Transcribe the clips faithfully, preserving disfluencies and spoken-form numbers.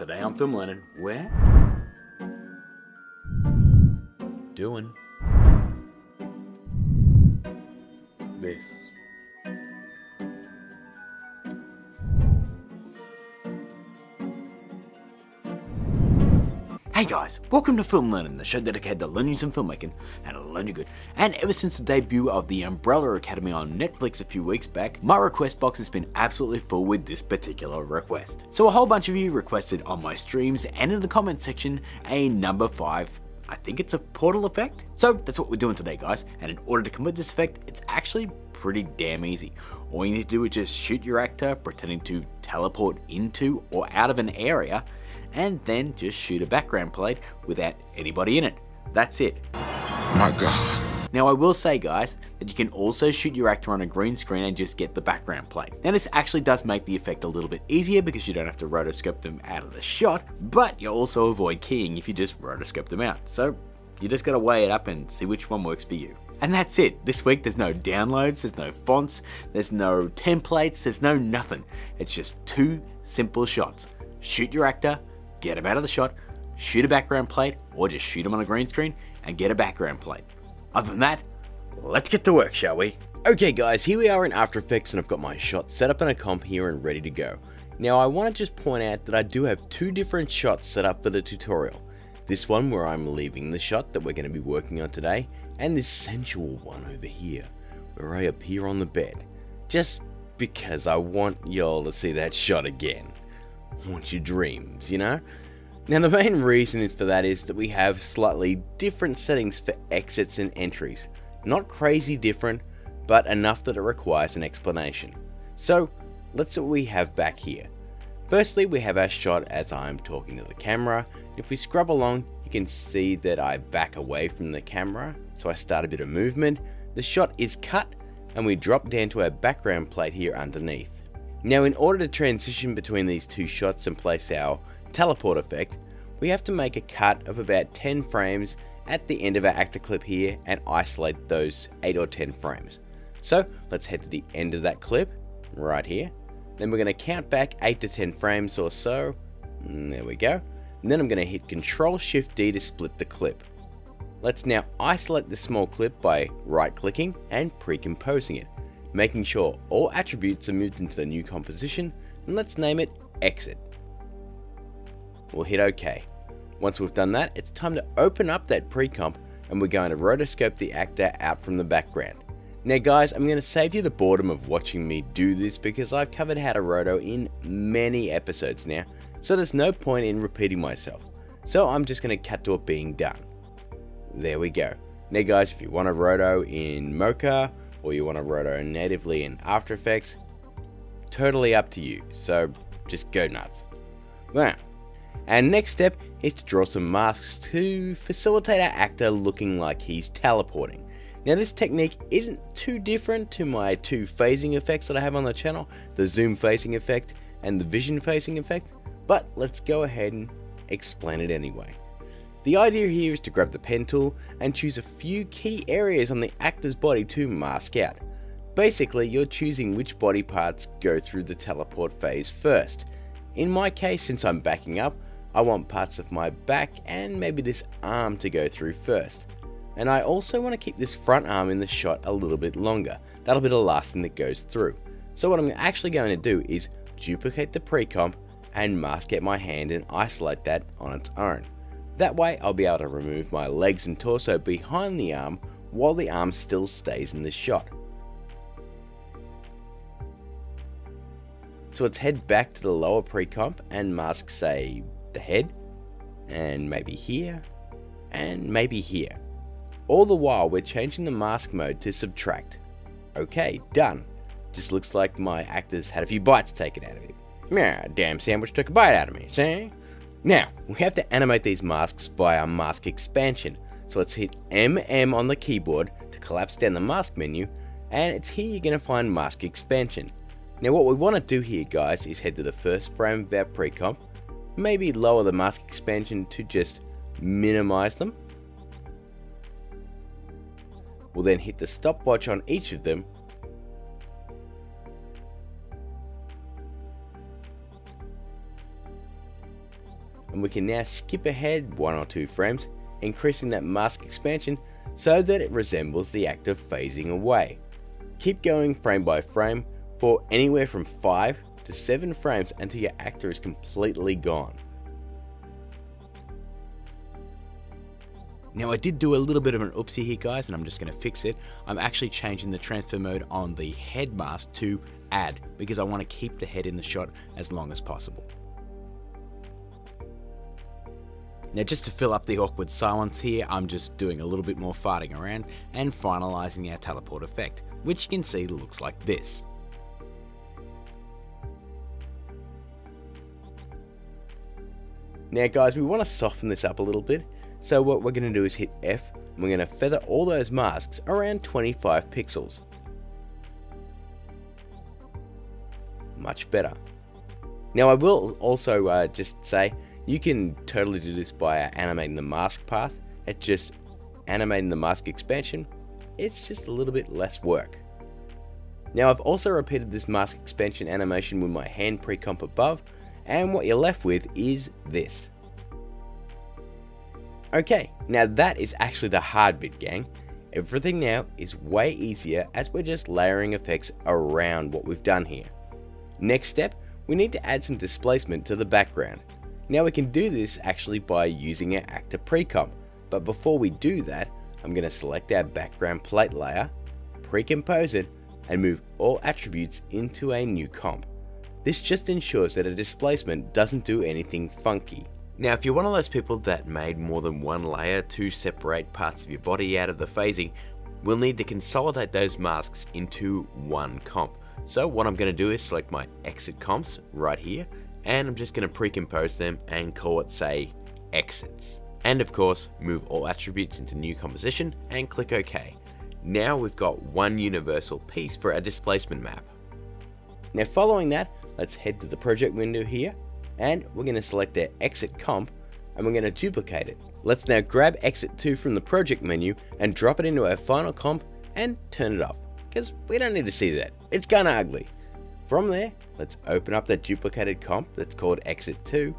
Today on Film Learnin, we're doing this. Hey guys, welcome to Film Learnin, the show dedicated to learning some filmmaking and to learn you good. And ever since the debut of the Umbrella Academy on Netflix a few weeks back, my request box has been absolutely full with this particular request. So a whole bunch of you requested on my streams and in the comments section a number five, I think it's a portal effect? So that's what we're doing today guys, and in order to complete this effect, it's actually pretty damn easy. All you need to do is just shoot your actor pretending to teleport into or out of an area, and then just shoot a background plate without anybody in it. That's it. My God. Now I will say guys, that you can also shoot your actor on a green screen and just get the background plate. Now this actually does make the effect a little bit easier because you don't have to rotoscope them out of the shot, but you'll also avoid keying if you just rotoscope them out. So you just gotta weigh it up and see which one works for you. And that's it. This week there's no downloads, there's no fonts, there's no templates, there's no nothing. It's just two simple shots. Shoot your actor, get him out of the shot, shoot a background plate, or just shoot him on a green screen and get a background plate. Other than that, let's get to work, shall we? Okay guys, here we are in After Effects and I've got my shot set up in a comp here and ready to go. Now I want to just point out that I do have two different shots set up for the tutorial. This one where I'm leaving the shot that we're going to be working on today, and this sensual one over here where I appear on the bed. Just because I want y'all to see that shot again. Want your dreams, you know? Now the main reason for that is that we have slightly different settings for exits and entries. Not crazy different, but enough that it requires an explanation. So let's see what we have back here. Firstly, we have our shot as I'm talking to the camera. If we scrub along, you can see that I back away from the camera, so I start a bit of movement. The shot is cut and we drop down to our background plate here underneath. Now in order to transition between these two shots and place our teleport effect, we have to make a cut of about ten frames at the end of our actor clip here and isolate those eight or ten frames. So let's head to the end of that clip, right here. Then we're going to count back eight to ten frames or so, there we go. And then I'm going to hit control shift D to split the clip. Let's now isolate the small clip by right clicking and pre-composing it, making sure all attributes are moved into the new composition, and let's name it Exit. We'll hit OK. Once we've done that, it's time to open up that pre-comp and we're going to rotoscope the actor out from the background. Now guys, I'm going to save you the boredom of watching me do this because I've covered how to roto in many episodes now, so there's no point in repeating myself. So I'm just going to cut to it being done. There we go. Now guys, if you want to roto in Mocha, or you want to roto natively in After Effects, totally up to you, so just go nuts. Now, our next step is to draw some masks to facilitate our actor looking like he's teleporting. Now this technique isn't too different to my two phasing effects that I have on the channel, the zoom phasing effect and the vision phasing effect, but let's go ahead and explain it anyway. The idea here is to grab the pen tool and choose a few key areas on the actor's body to mask out. Basically, you're choosing which body parts go through the teleport phase first. In my case, since I'm backing up, I want parts of my back and maybe this arm to go through first. And I also want to keep this front arm in the shot a little bit longer. That'll be the last thing that goes through. So what I'm actually going to do is duplicate the pre-comp and mask out my hand and isolate that on its own. That way I'll be able to remove my legs and torso behind the arm while the arm still stays in the shot. So let's head back to the lower pre-comp and mask, say, the head, and maybe here, and maybe here. All the while we're changing the mask mode to subtract. Okay, done. Just looks like my actor's had a few bites taken out of him. Yeah, damn sandwich took a bite out of me, see? Now, we have to animate these masks via mask expansion, so let's hit M M on the keyboard to collapse down the mask menu, and it's here you're going to find mask expansion. Now what we want to do here guys is head to the first frame of our pre-comp, maybe lower the mask expansion to just minimize them. We'll then hit the stopwatch on each of them, and we can now skip ahead one or two frames, increasing that mask expansion so that it resembles the act of phasing away. Keep going frame by frame for anywhere from five to seven frames until your actor is completely gone. Now I did do a little bit of an oopsie here guys, and I'm just going to fix it. I'm actually changing the transfer mode on the head mask to add because I want to keep the head in the shot as long as possible. Now just to fill up the awkward silence here, I'm just doing a little bit more farting around and finalizing our teleport effect, which you can see looks like this. Now guys, we want to soften this up a little bit. So what we're going to do is hit F, and we're going to feather all those masks around twenty-five pixels. Much better. Now I will also uh, just say, you can totally do this by uh, animating the mask path. It's just animating the mask expansion. It's just a little bit less work. Now I've also repeated this mask expansion animation with my hand pre-comp above, and what you're left with is this. Okay, now that is actually the hard bit gang. Everything now is way easier as we're just layering effects around what we've done here. Next step, we need to add some displacement to the background. Now we can do this actually by using our actor pre-comp, but before we do that, I'm going to select our background plate layer, pre-compose it, and move all attributes into a new comp. This just ensures that a displacement doesn't do anything funky. Now if you're one of those people that made more than one layer to separate parts of your body out of the phasing, we'll need to consolidate those masks into one comp. So what I'm going to do is select my exit comps right here, and I'm just going to pre-compose them and call it, say, exits. And of course, move all attributes into new composition and click OK. Now we've got one universal piece for our displacement map. Now following that, let's head to the project window here, and we're going to select our exit comp, and we're going to duplicate it. Let's now grab exit two from the project menu and drop it into our final comp and turn it off, because we don't need to see that. It's kind of ugly. From there, let's open up that duplicated comp that's called exit two,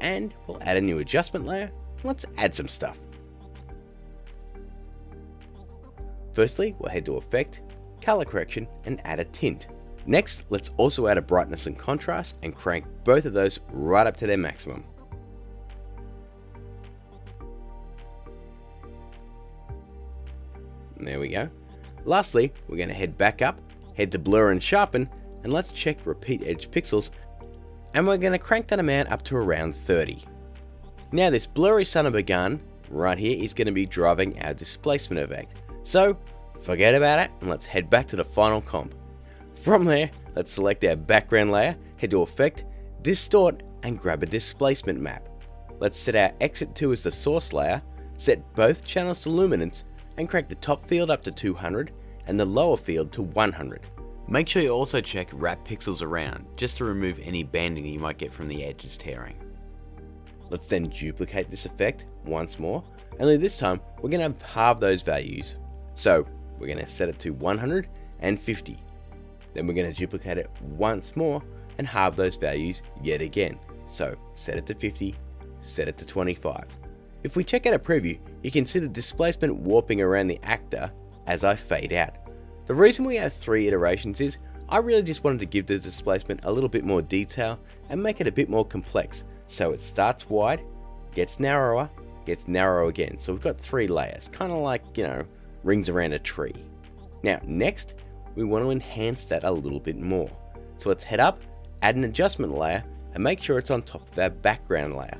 and we'll add a new adjustment layer. Let's add some stuff. Firstly, we'll head to effect, color correction, and add a tint. Next, let's also add a brightness and contrast and crank both of those right up to their maximum. And there we go. Lastly, we're going to head back up, head to blur and sharpen, and let's check repeat edge pixels, and we're going to crank that amount up to around thirty. Now this blurry son of a gun right here is going to be driving our displacement effect. So forget about it, and let's head back to the final comp. From there, let's select our background layer, head to effect, distort, and grab a displacement map. Let's set our exit two as the source layer, set both channels to luminance, and crank the top field up to two hundred and the lower field to one hundred. Make sure you also check wrap pixels around, just to remove any banding you might get from the edges tearing. Let's then duplicate this effect once more, only this time we're going to halve those values. So we're going to set it to one hundred and fifty. Then we're going to duplicate it once more and halve those values yet again. So set it to fifty, set it to twenty-five. If we check out a preview, you can see the displacement warping around the actor as I fade out. The reason we have three iterations is I really just wanted to give the displacement a little bit more detail and make it a bit more complex. So it starts wide, gets narrower, gets narrow again. So we've got three layers, kind of like, you know, rings around a tree. Now next, we want to enhance that a little bit more. So let's head up, add an adjustment layer, and make sure it's on top of our background layer.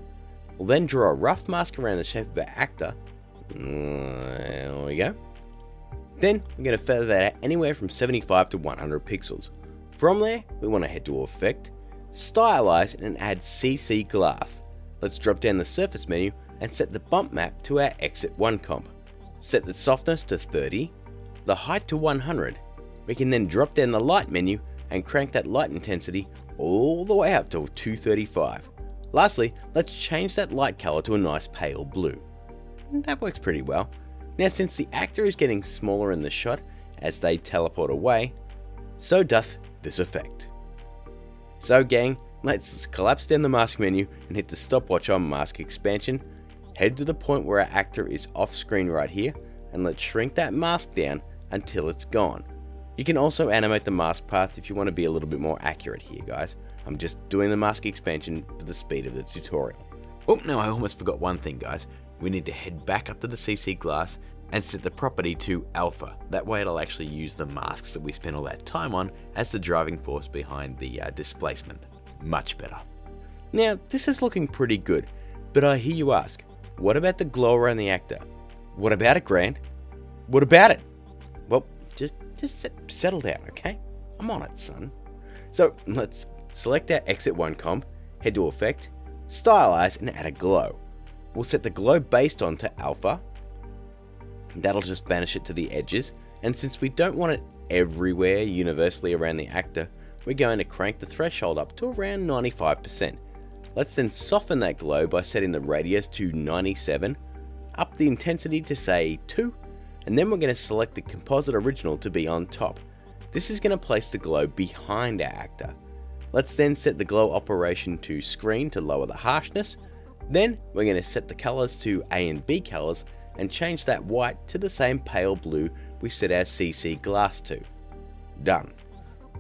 We'll then draw a rough mask around the shape of our actor. There we go. Then we're going to feather that out anywhere from seventy-five to one hundred pixels. From there, we want to head to effect, stylize, and add C C glass. Let's drop down the surface menu and set the bump map to our exit one comp. Set the softness to thirty, the height to one hundred. We can then drop down the light menu and crank that light intensity all the way up to two thirty-five. Lastly, let's change that light color to a nice pale blue. That works pretty well. Now since the actor is getting smaller in the shot as they teleport away, so doth this effect. So gang, Let's collapse down the mask menu and hit the stopwatch on mask expansion. Head to the point where our actor is off screen right here, and let's shrink that mask down until it's gone. You can also animate the mask path if you want to be a little bit more accurate here, guys. I'm just doing the mask expansion for the speed of the tutorial. Oh, no, I almost forgot one thing, guys. We need to head back up to the C C Glass and set the property to alpha. That way it'll actually use the masks that we spent all that time on as the driving force behind the uh, displacement. Much better. Now, this is looking pretty good, but I hear you ask, what about the glow around the actor? What about it, Grant? What about it? Well, just, just settle down, okay? I'm on it, son. So let's select our exit one comp, head to effect, stylize and add a glow. We'll set the glow based on to alpha. That'll just banish it to the edges. And since we don't want it everywhere universally around the actor, we're going to crank the threshold up to around ninety-five percent. Let's then soften that glow by setting the radius to ninety-seven, up the intensity to say two, and then we're going to select the composite original to be on top. This is going to place the glow behind our actor. Let's then set the glow operation to screen to lower the harshness. Then we're going to set the colors to A and B colors and change that white to the same pale blue we set our C C glass to. Done.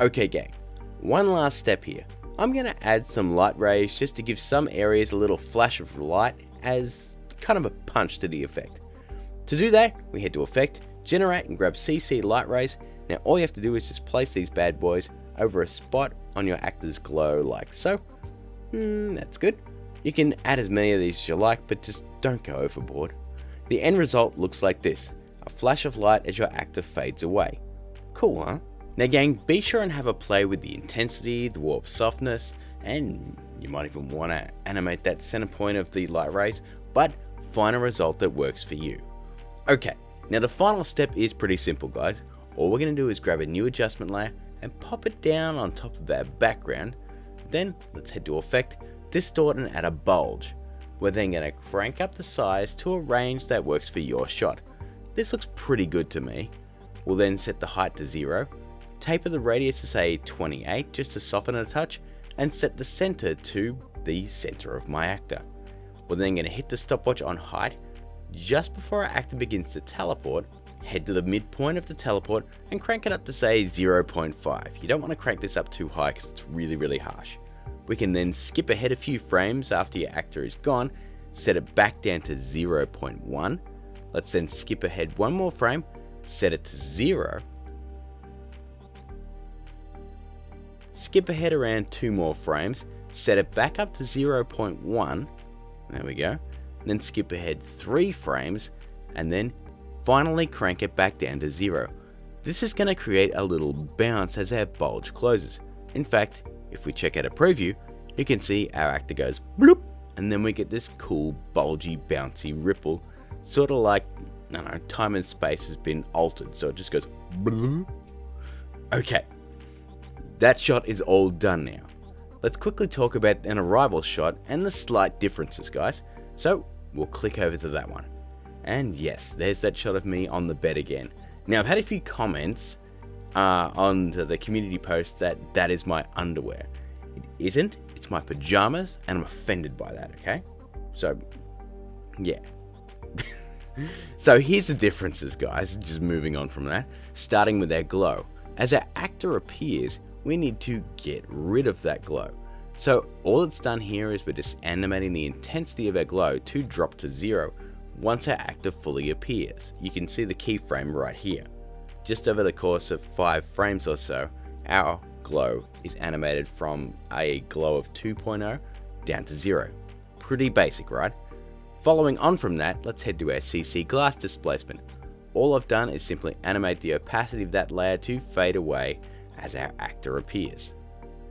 Okay gang, one last step here. I'm going to add some light rays just to give some areas a little flash of light as kind of a punch to the effect. To do that, we head to effect, generate and grab C C light rays. Now all you have to do is just place these bad boys over a spot on your actor's glow like so. Mm, that's good. You can add as many of these as you like, but just don't go overboard. The end result looks like this, a flash of light as your actor fades away. Cool, huh? Now gang, be sure and have a play with the intensity, the warp softness, and you might even want to animate that center point of the light rays, but find a result that works for you. Okay, now the final step is pretty simple guys. All we're going to do is grab a new adjustment layer and pop it down on top of our background. Then let's head to effect, distort and add a bulge. We're then going to crank up the size to a range that works for your shot. This looks pretty good to me. We'll then set the height to zero, taper the radius to say twenty-eight just to soften it a touch, and set the center to the center of my actor. We're then going to hit the stopwatch on height. Just before our actor begins to teleport, head to the midpoint of the teleport and crank it up to say zero point five. You don't want to crank this up too high because it's really really harsh. We can then skip ahead a few frames after your actor is gone, set it back down to zero point one. Let's then skip ahead one more frame, set it to zero. Skip ahead around two more frames, set it back up to zero point one. There we go. Then skip ahead three frames and then finally crank it back down to zero. This is going to create a little bounce as our bulge closes. In fact, if we check out a preview, you can see our actor goes bloop, and then we get this cool bulgy bouncy ripple, sort of like, I don't know, time and space has been altered, so it just goes bloop. Okay, that shot is all done now. Let's quickly talk about an arrival shot and the slight differences, guys. So we'll click over to that one. And yes, there's that shot of me on the bed again. Now I've had a few comments uh, on the, the community post that that is my underwear. It isn't, it's my pajamas, and I'm offended by that, okay? So, yeah. So here's the differences, guys, just moving on from that. Starting with our glow. As our actor appears, we need to get rid of that glow. So all that's done here is we're just animating the intensity of our glow to drop to zero. Once our actor fully appears, you can see the keyframe right here. Just over the course of five frames or so, our glow is animated from a glow of two point oh down to zero. Pretty basic, right? Following on from that, let's head to our C C glass displacement. All I've done is simply animate the opacity of that layer to fade away as our actor appears.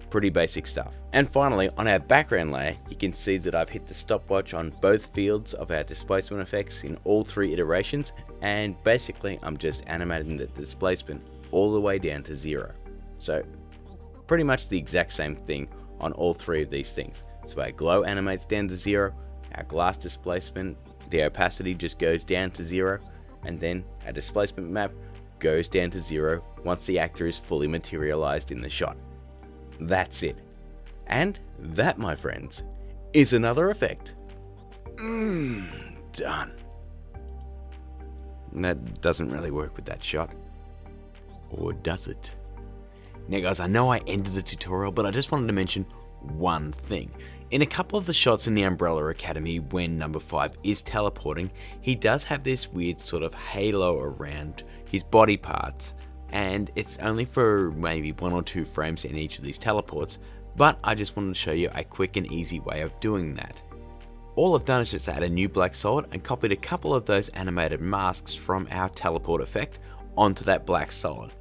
Pretty basic stuff. And finally, on our background layer, you can see that I've hit the stopwatch on both fields of our displacement effects in all three iterations, and basically I'm just animating the displacement all the way down to zero. So pretty much the exact same thing on all three of these things. So our glow animates down to zero, our glass displacement, the opacity just goes down to zero, and then our displacement map goes down to zero once the actor is fully materialized in the shot. That's it. And that, my friends, is another effect. Mmm, done. That doesn't really work with that shot. Or does it? Now guys, I know I ended the tutorial, but I just wanted to mention one thing. In a couple of the shots in the Umbrella Academy when Number Five is teleporting, he does have this weird sort of halo around his body parts, and it's only for maybe one or two frames in each of these teleports, but I just wanted to show you a quick and easy way of doing that. All I've done is just add a new black solid and copied a couple of those animated masks from our teleport effect onto that black solid.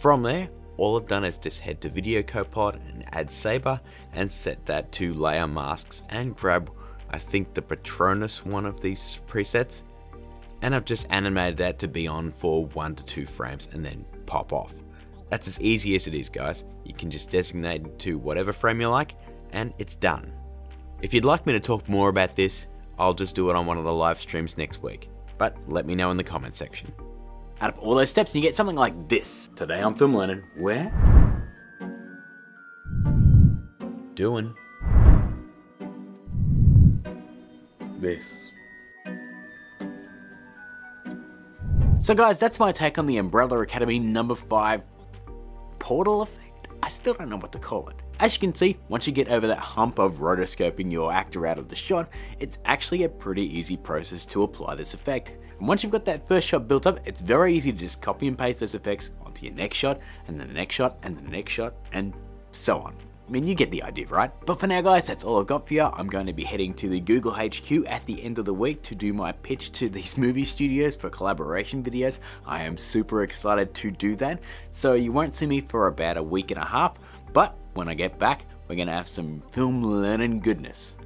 From there, all I've done is just head to Video Copod and add Saber and set that to layer masks and grab, I think, the Patronus one of these presets, and I've just animated that to be on for one to two frames and then pop off. That's as easy as it is, guys. You can just designate it to whatever frame you like and it's done. If you'd like me to talk more about this, I'll just do it on one of the live streams next week, but let me know in the comment section. Add up all those steps and you get something like this. Today on Film Learnin, we're doing this. So guys, that's my take on the Umbrella Academy Number Five portal effect. I still don't know what to call it. As you can see, once you get over that hump of rotoscoping your actor out of the shot, it's actually a pretty easy process to apply this effect. And once you've got that first shot built up, it's very easy to just copy and paste those effects onto your next shot, and then the next shot, and the next shot, and so on. I mean, you get the idea, right? But for now guys, that's all I've got for you. I'm going to be heading to the Google H Q at the end of the week to do my pitch to these movie studios for collaboration videos. I am super excited to do that, so you won't see me for about a week and a half, but when I get back, we're going to have some Film Learnin goodness.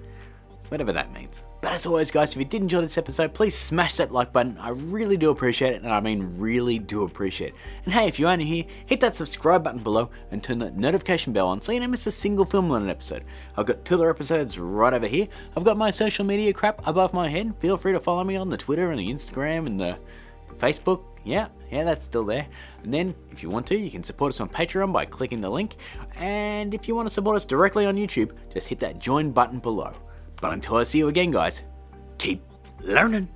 Whatever that means. But as always guys, if you did enjoy this episode, please smash that like button. I really do appreciate it, and I mean really do appreciate it. And hey, if you are new here, hit that subscribe button below and turn that notification bell on so you don't miss a single Film Learnin episode. I've got two other episodes right over here. I've got my social media crap above my head. Feel free to follow me on the Twitter and the Instagram and the Facebook. Yeah, yeah, that's still there. And then, if you want to, you can support us on Patreon by clicking the link. And if you want to support us directly on YouTube, just hit that join button below. But until I see you again, guys, keep learning.